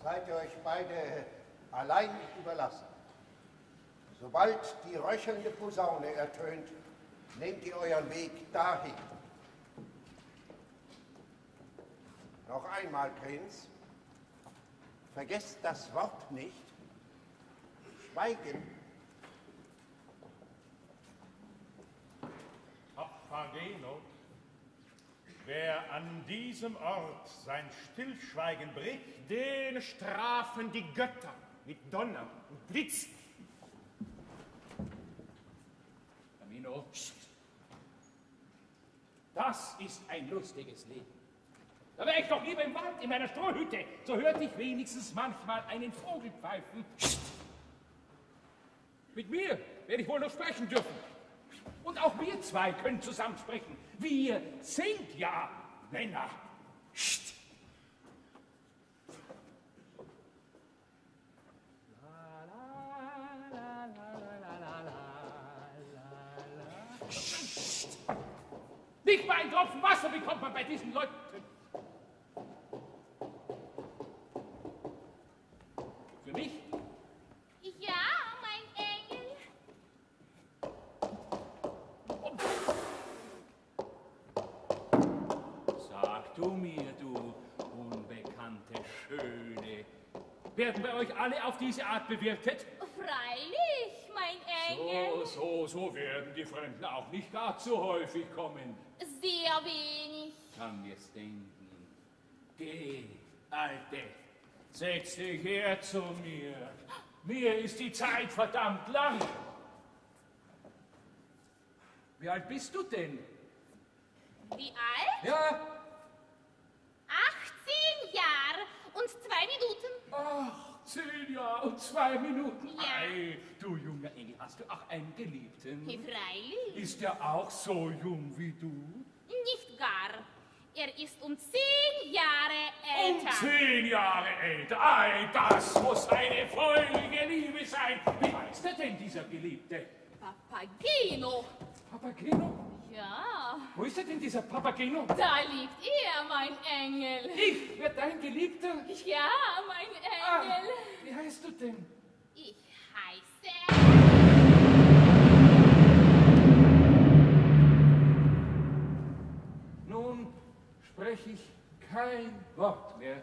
Seid ihr euch beide allein überlassen. Sobald die röchelnde Posaune ertönt, nehmt ihr euren Weg dahin. Noch einmal, Prinz, vergesst das Wort nicht. Schweigen. Papageno, wer an diesem Ort sein Stillschweigen bricht, den strafen die Götter mit Donner und Blitz. Tamino, das ist ein lustiges Leben. Da wäre ich doch lieber im Wald, in meiner Strohhütte. So hörte ich wenigstens manchmal einen Vogel pfeifen. Mit mir werde ich wohl noch sprechen dürfen. Und auch wir zwei können zusammen sprechen. Wir sind ja Männer. Psst. Nicht mal einen Tropfen Wasser bekommt man bei diesen Leuten. Für mich? Ja, mein Engel. Sag du mir, du unbekannte Schöne, werden bei euch alle auf diese Art bewirtet? Freilich, mein Engel. So werden die Fremden auch nicht gar zu häufig kommen. Sehr wenig. Kann mir's denken. Geh, Alte, setz dich her zu mir. Mir ist die Zeit verdammt lang. Wie alt bist du denn? Wie alt? Ja. 18 Jahre und 2 Minuten. Ach. 10 Jahre und 2 Minuten. Ja. Ei, du junger Engel, hast du auch einen Geliebten? Freilich. Ist er auch so jung wie du? Nicht gar. Er ist um 10 Jahre älter. Um 10 Jahre älter. Ei, das muss eine feurige Liebe sein. Wie heißt er denn, dieser Geliebte? Papageno. Papageno? Ja. Wo ist er denn, dieser Papageno? Da liegt er, mein Engel. Ich werde dein Geliebter? Ja, mein Engel. Ah, wie heißt du denn? Ich heiße... Nun spreche ich kein Wort mehr.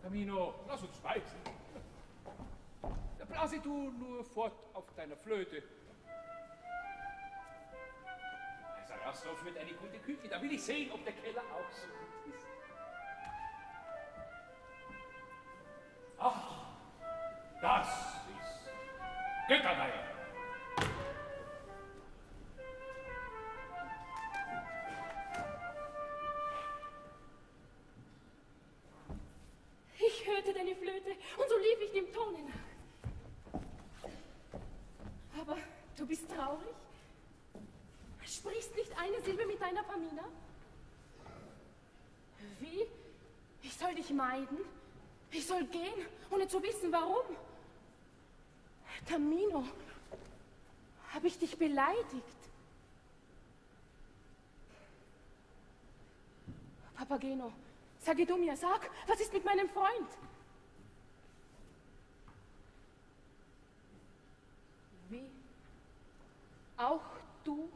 Tamino, lass uns schweißen. Blase du nur fort auf deiner Flöte. Sarastro führt eine gute Küche, da will ich sehen, ob der Keller auch so gut ist. Ach, das ist Götterwein. Deine Flöte und so lief ich dem Tone nach. Aber du bist traurig? Sprichst nicht eine Silbe mit deiner Pamina? Wie? Ich soll dich meiden? Ich soll gehen, ohne zu wissen, warum? Tamino, habe ich dich beleidigt? Papageno, sage du mir, sag, was ist mit meinem Freund? Auch du?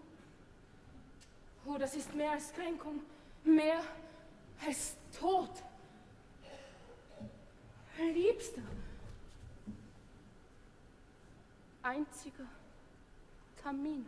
Oh, das ist mehr als Kränkung, mehr als Tod. Liebster, einziger Tamino.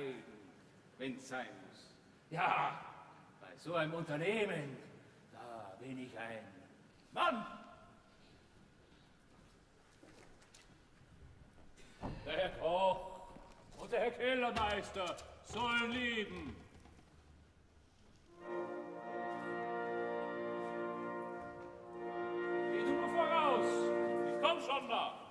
leiden, wenn es sein muss. Ja, bei so einem Unternehmen, da bin ich ein Mann. Der Herr Koch und der Herr Kellermeister sollen leben. Geht nur voraus, ich komm schon da.